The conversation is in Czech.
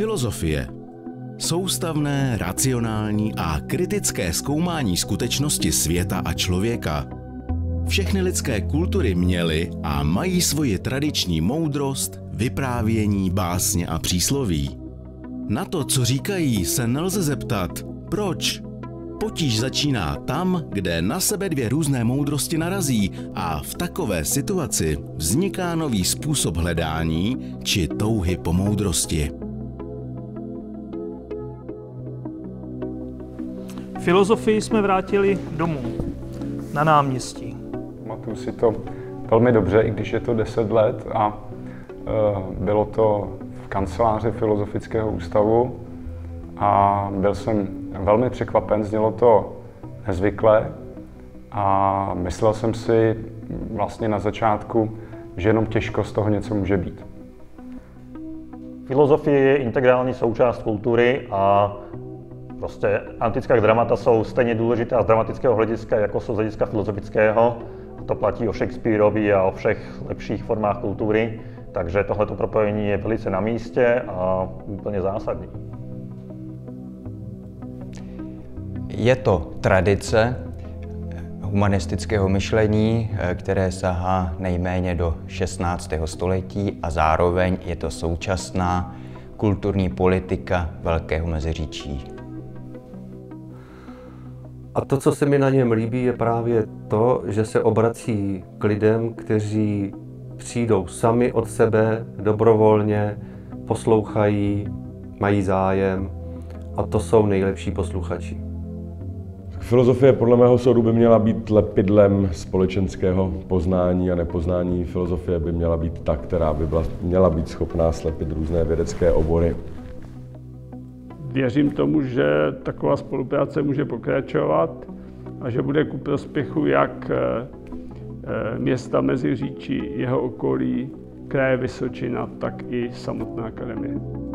Filozofie. Soustavné, racionální a kritické zkoumání skutečnosti světa a člověka. Všechny lidské kultury měly a mají svoji tradiční moudrost, vyprávění, básně a přísloví. Na to, co říkají, se nelze zeptat, proč? Potíž začíná tam, kde na sebe dvě různé moudrosti narazí a v takové situaci vzniká nový způsob hledání či touhy po moudrosti. Filozofii jsme vrátili domů, na náměstí. Pamatuju si to velmi dobře, i když je to 10 let a bylo to v kanceláři Filozofického ústavu a byl jsem velmi překvapen, znělo to nezvykle a myslel jsem si vlastně na začátku, že jenom těžko z toho něco může být. Filozofie je integrální součást kultury a prostě antická dramata jsou stejně důležitá z dramatického hlediska, jako jsou z hlediska filozofického. A to platí o Shakespeareovi a o všech lepších formách kultury, takže tohleto propojení je velice na místě a úplně zásadní. Je to tradice humanistického myšlení, které sahá nejméně do 16. století a zároveň je to současná kulturní politika Velkého Meziříčí. A to, co se mi na něm líbí, je právě to, že se obrací k lidem, kteří přijdou sami od sebe, dobrovolně, poslouchají, mají zájem a to jsou nejlepší posluchači. Filozofie podle mého soudu by měla být lepidlem společenského poznání a nepoznání. Filozofie by měla být ta, která by měla být schopná slepit různé vědecké obory. Věřím tomu, že taková spolupráce může pokračovat a že bude ku prospěchu jak města Meziříčí, jeho okolí, kraje Vysočina, tak i samotná akademie.